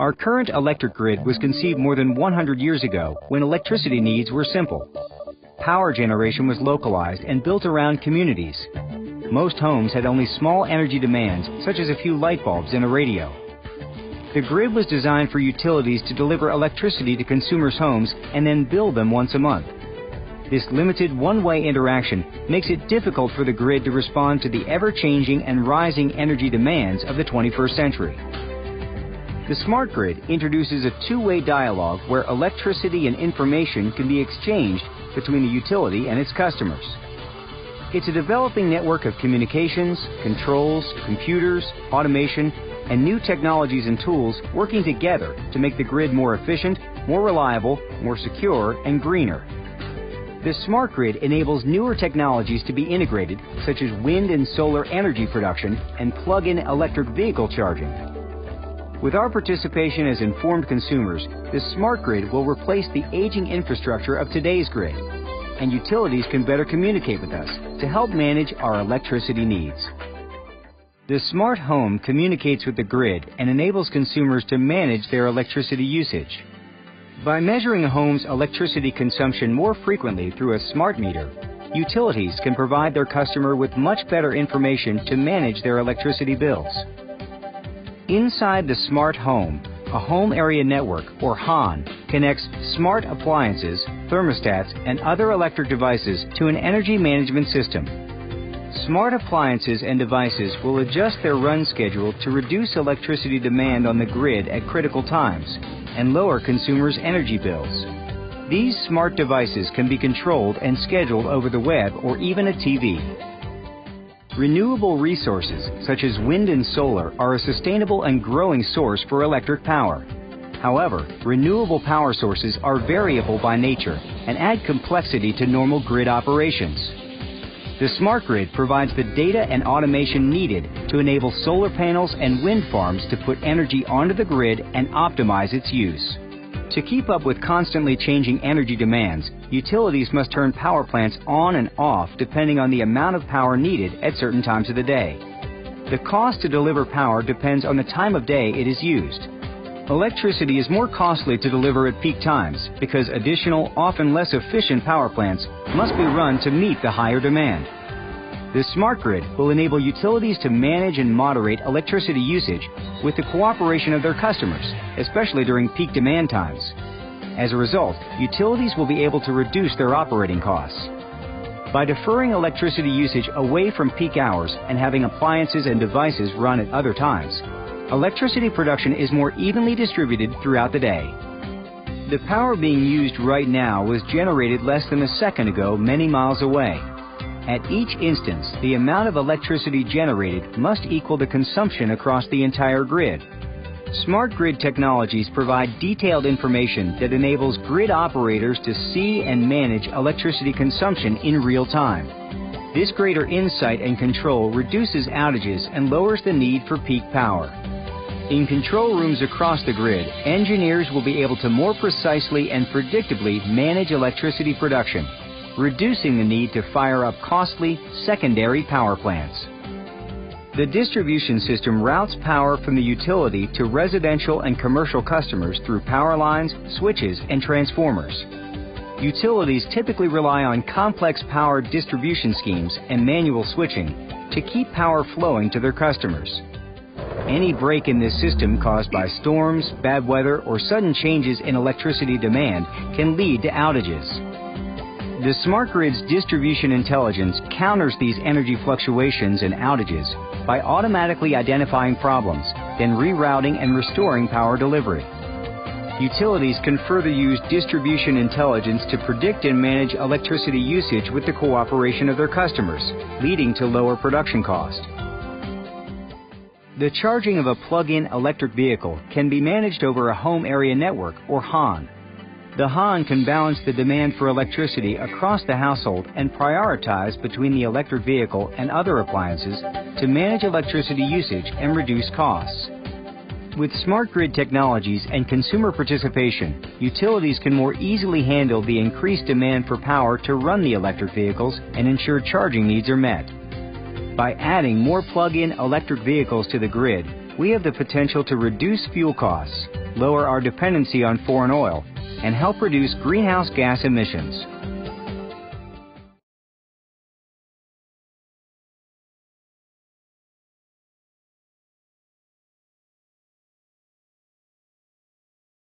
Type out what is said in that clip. Our current electric grid was conceived more than 100 years ago, when electricity needs were simple. Power generation was localized and built around communities. Most homes had only small energy demands, such as a few light bulbs and a radio. The grid was designed for utilities to deliver electricity to consumers' homes and then bill them once a month. This limited one-way interaction makes it difficult for the grid to respond to the ever-changing and rising energy demands of the 21st century. The smart grid introduces a two-way dialogue where electricity and information can be exchanged between the utility and its customers. It's a developing network of communications, controls, computers, automation, and new technologies and tools working together to make the grid more efficient, more reliable, more secure, and greener. This smart grid enables newer technologies to be integrated, such as wind and solar energy production and plug-in electric vehicle charging. With our participation as informed consumers, this smart grid will replace the aging infrastructure of today's grid, and utilities can better communicate with us to help manage our electricity needs. The smart home communicates with the grid and enables consumers to manage their electricity usage. By measuring a home's electricity consumption more frequently through a smart meter, utilities can provide their customer with much better information to manage their electricity bills. Inside the smart home, a home area network, or HAN, connects smart appliances, thermostats, and other electric devices to an energy management system. Smart appliances and devices will adjust their run schedule to reduce electricity demand on the grid at critical times and lower consumers' energy bills. These smart devices can be controlled and scheduled over the web or even a TV. Renewable resources, such as wind and solar, are a sustainable and growing source for electric power. However, renewable power sources are variable by nature and add complexity to normal grid operations. The smart grid provides the data and automation needed to enable solar panels and wind farms to put energy onto the grid and optimize its use. To keep up with constantly changing energy demands, utilities must turn power plants on and off depending on the amount of power needed at certain times of the day. The cost to deliver power depends on the time of day it is used. Electricity is more costly to deliver at peak times because additional, often less efficient power plants must be run to meet the higher demand. This smart grid will enable utilities to manage and moderate electricity usage with the cooperation of their customers, especially during peak demand times. As a result, utilities will be able to reduce their operating costs. By deferring electricity usage away from peak hours and having appliances and devices run at other times, electricity production is more evenly distributed throughout the day. The power being used right now was generated less than a second ago many miles away. At each instance, the amount of electricity generated must equal the consumption across the entire grid. Smart grid technologies provide detailed information that enables grid operators to see and manage electricity consumption in real time. This greater insight and control reduces outages and lowers the need for peak power. In control rooms across the grid, engineers will be able to more precisely and predictably manage electricity production, reducing the need to fire up costly secondary power plants. The distribution system routes power from the utility to residential and commercial customers through power lines, switches, and transformers. Utilities typically rely on complex power distribution schemes and manual switching to keep power flowing to their customers. Any break in this system caused by storms, bad weather, or sudden changes in electricity demand can lead to outages. The smart grid's distribution intelligence counters these energy fluctuations and outages by automatically identifying problems, then rerouting and restoring power delivery. Utilities can further use distribution intelligence to predict and manage electricity usage with the cooperation of their customers, leading to lower production cost. The charging of a plug-in electric vehicle can be managed over a home area network, or HAN. The HAN can balance the demand for electricity across the household and prioritize between the electric vehicle and other appliances to manage electricity usage and reduce costs. With smart grid technologies and consumer participation, utilities can more easily handle the increased demand for power to run the electric vehicles and ensure charging needs are met. By adding more plug-in electric vehicles to the grid, we have the potential to reduce fuel costs, lower our dependency on foreign oil, and help reduce greenhouse gas emissions.